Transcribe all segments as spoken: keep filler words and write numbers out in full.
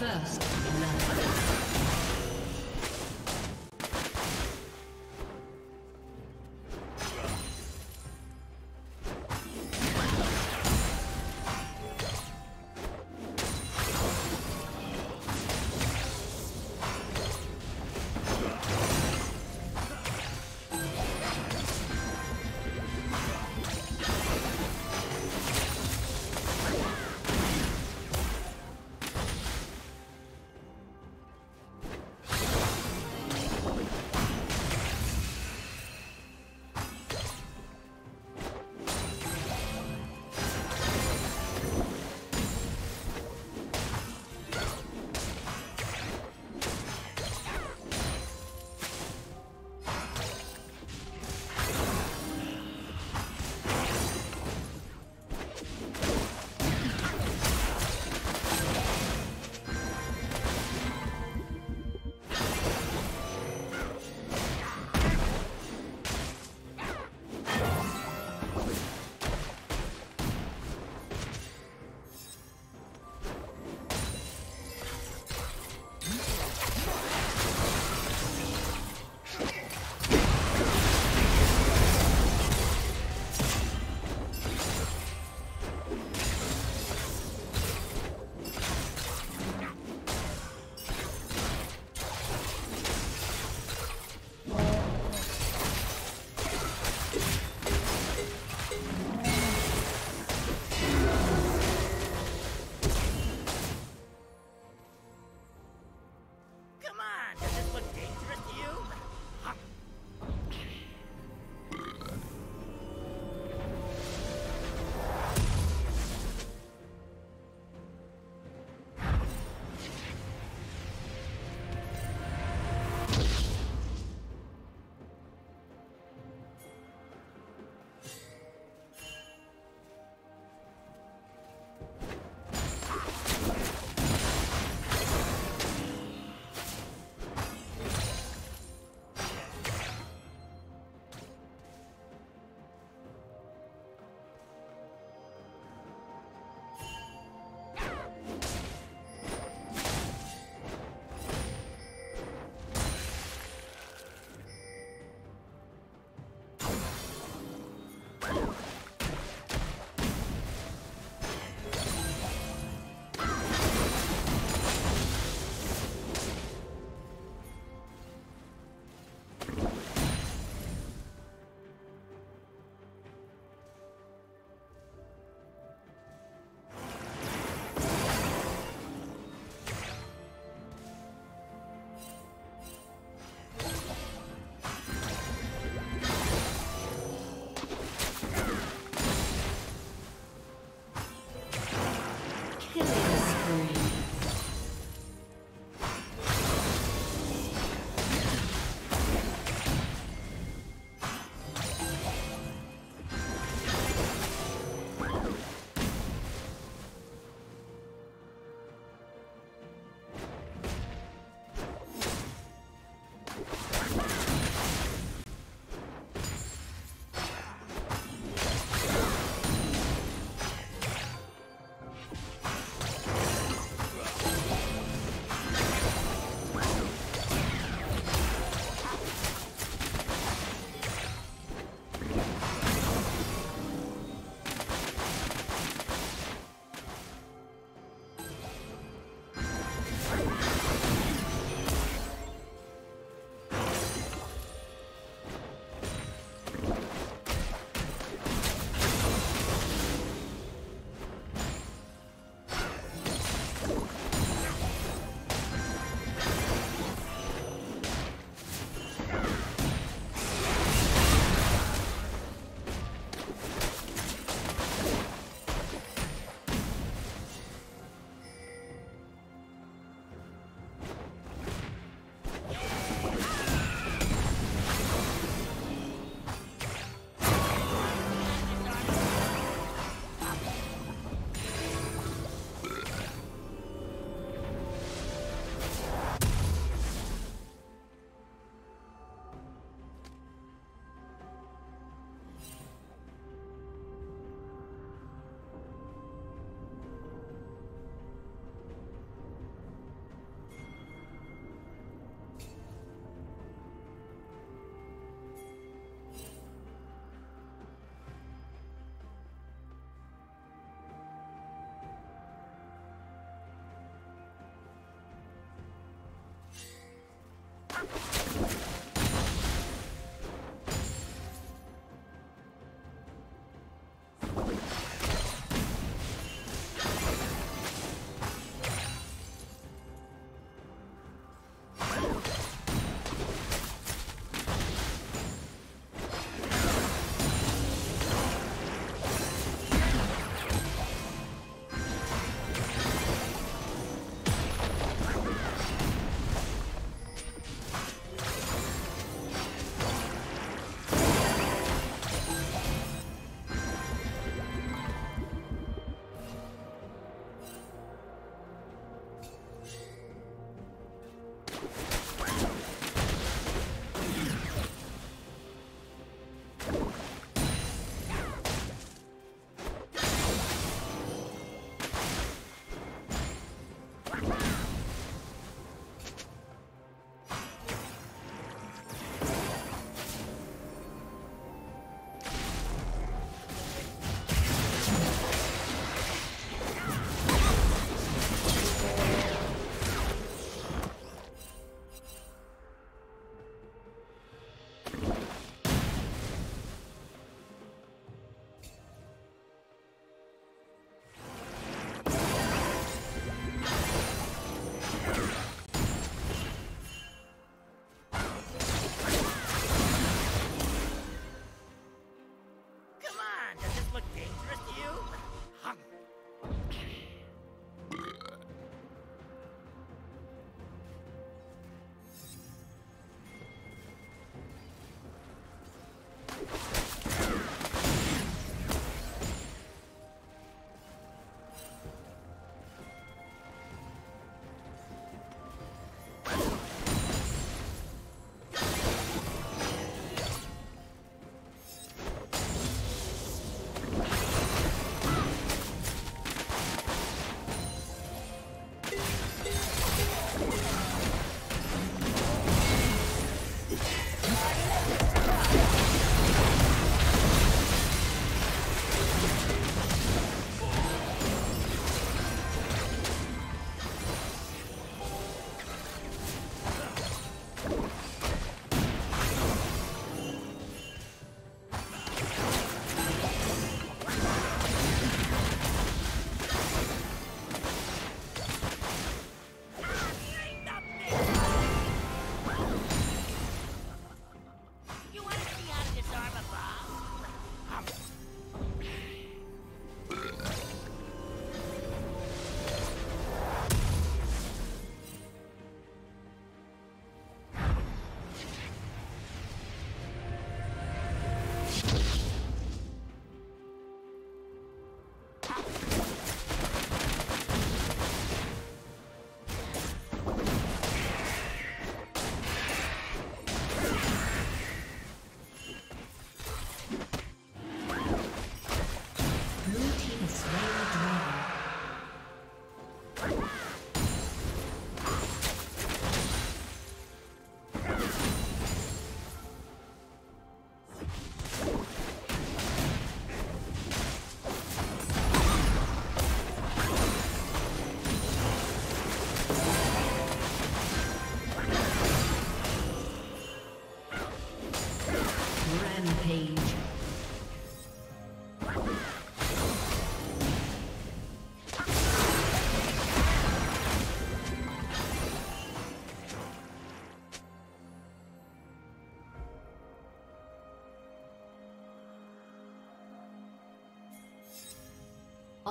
First,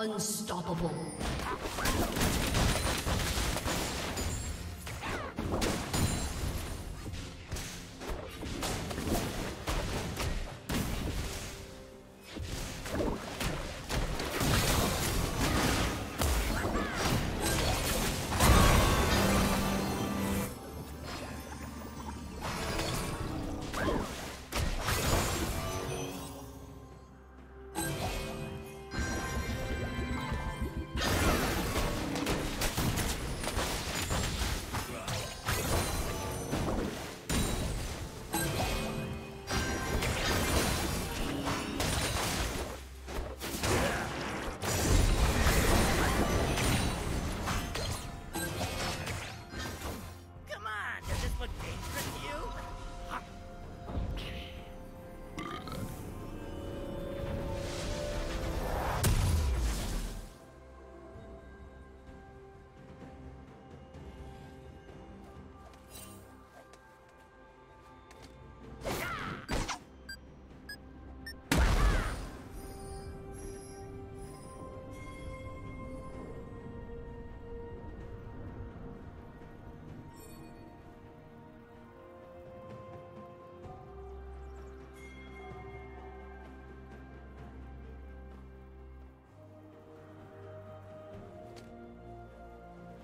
Unstoppable.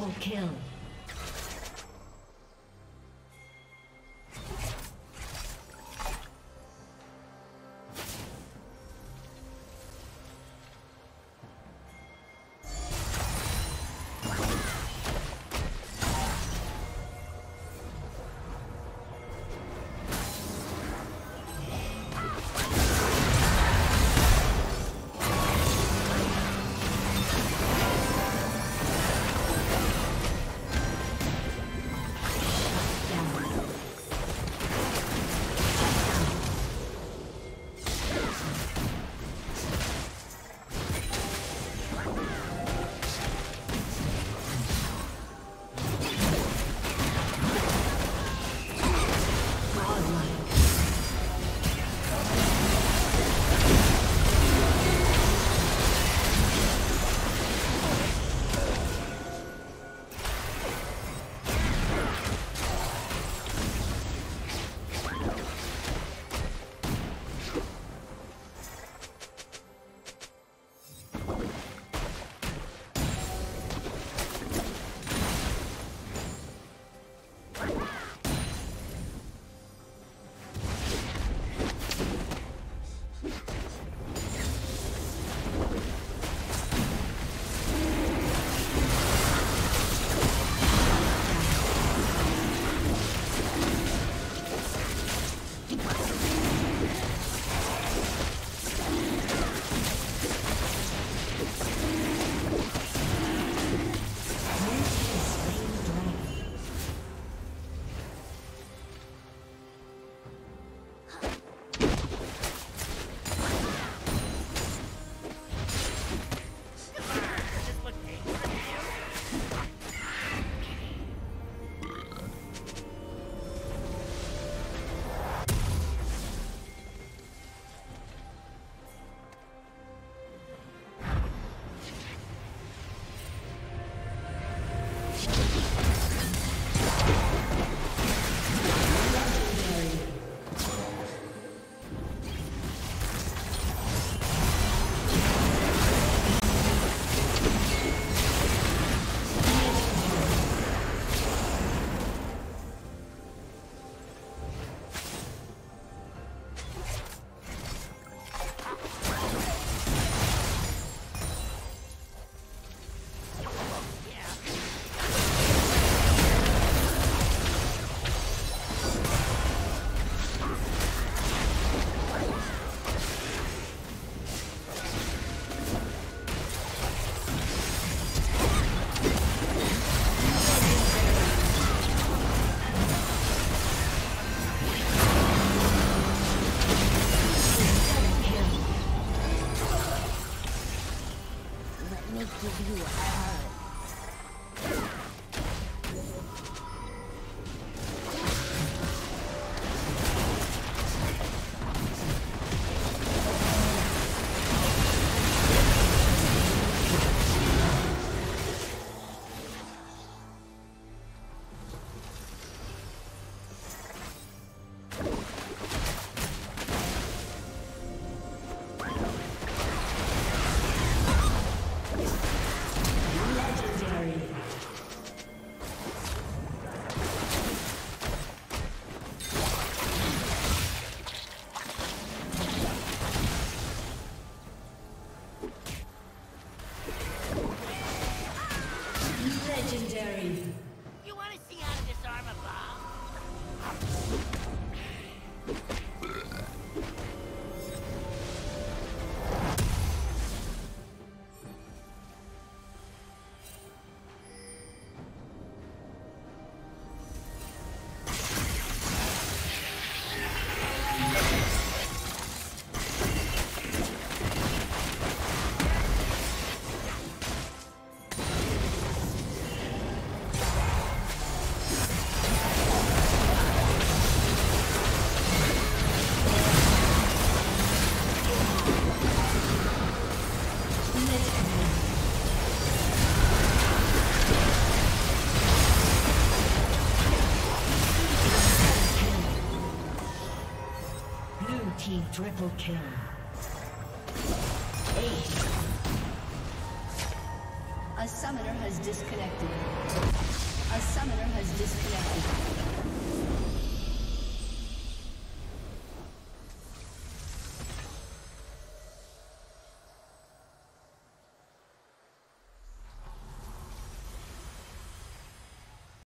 Double kill. Triple kill. Eight. A summoner has disconnected. A summoner has disconnected.